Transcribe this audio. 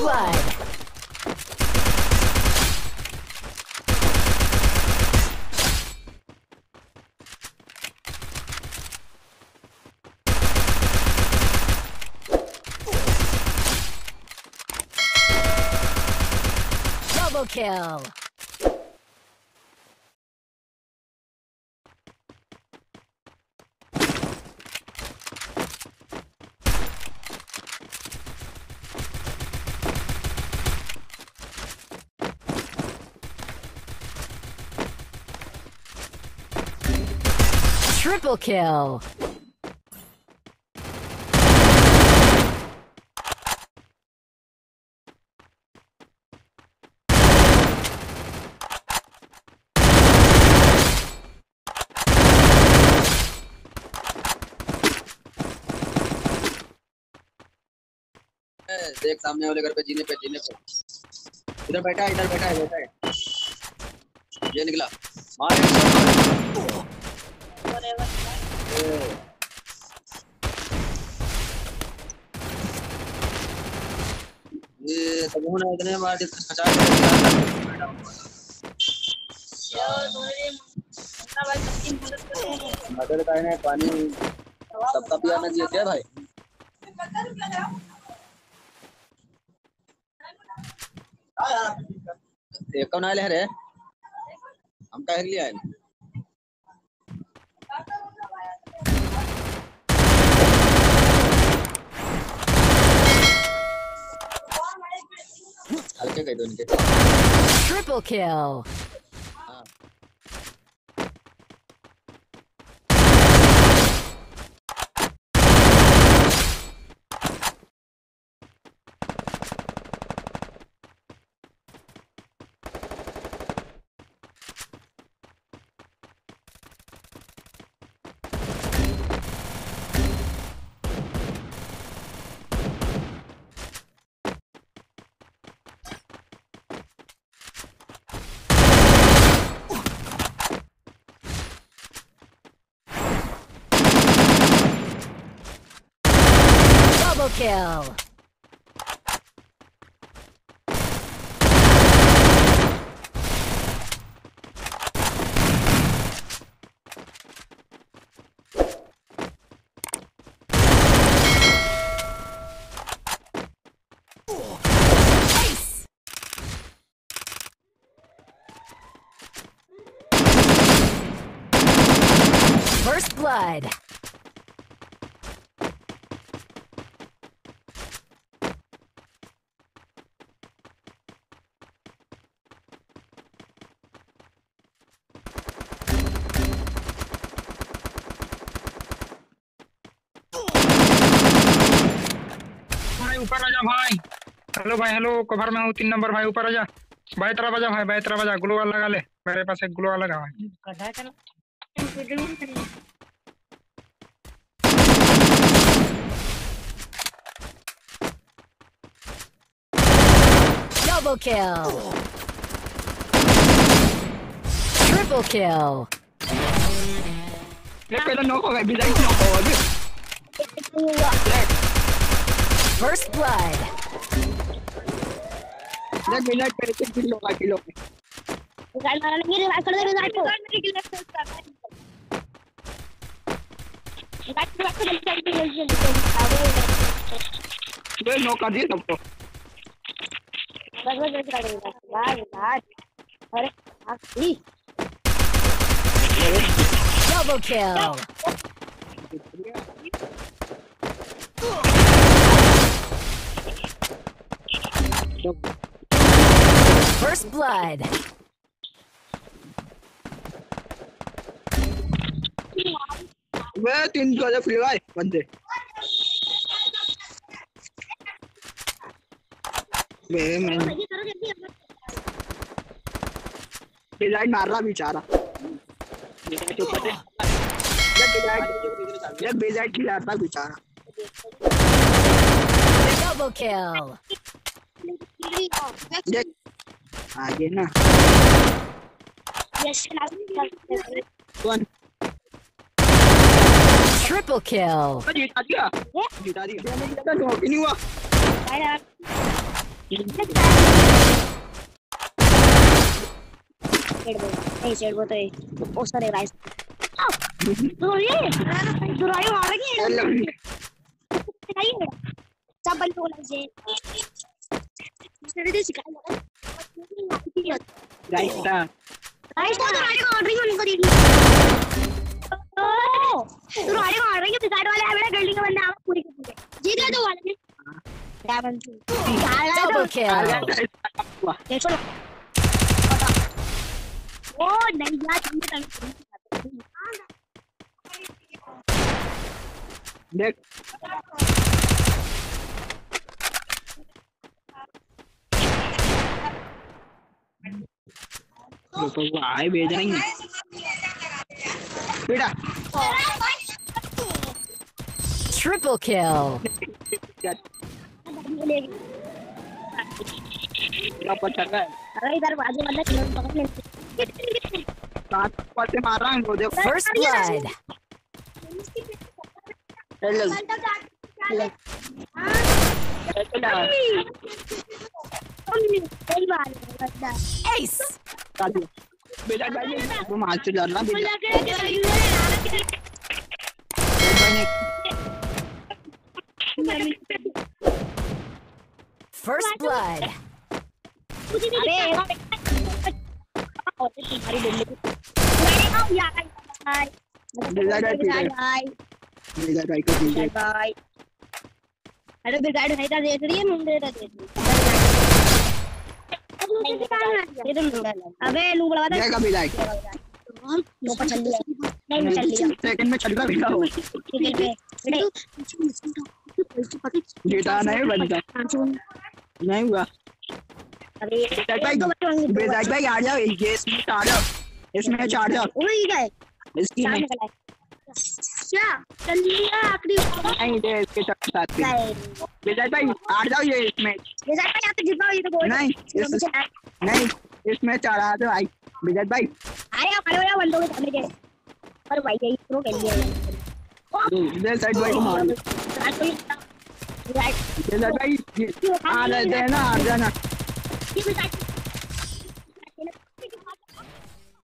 blood. Double kill. Triple kill. देख सामने वाले घर पे जीने पे इधर बैठा है ये निकला मार ये तबूना इतने बार भाई पानी सबका पियाना चाहिए क्या भाई कौन आए लहरे हम कह लिया है हल्के गए दोनों के triple kill kill. Nice. First blood. ऊपर आजा भाई हेलो कवर में हूं 3 नंबर भाई ऊपर आजा बाएं तरफ आजा भाई ग्लोअल लगा ले मेरे पास एक ग्लोअल लगा है कटा कर डबल किल ट्रिपल किल ले पहले नो हो गए बिदाई नो हो गए First blood. Let me not take it below my kilo. I don't need it. I could not make it. That's what I'm saying. There's no card. That's what I'm saying. Double kill. First blood. Wait in the free life one day. Design Mara Vichara. Double kill. आगे ना Triple kill. जीता दिया। Double kill. Let's go. Oh, nahi yaar tumne tank next to bhai bhej rahi hai beta triple kill अरे इधर बाजू वाला kilo पकड़ ले सात पासे मार रहा हूं देखो फर्स्ट ब्लड हेलो एस चालू बेटा भाई वो मार से लड़ना बेटा first blood नहीं हुआ अरे बेजाक भाई आ जाओ इसमें चार्ज अप हो गया इसकी नहीं क्या चल लिया आखिरी नहीं दे इसके साथ बेजाक भाई आ जाओ ये इसमें बेजाक भाई आप जिताओ ये तो बोल नहीं इसमें चढ़ा दो भाई बेजाक भाई अरे हमारे वाला बंदों के सामने गए और भाई यही प्रो खेल लिया इधर साइड भाई को मार दो बेजाक भाई आ जाना ये बेजाक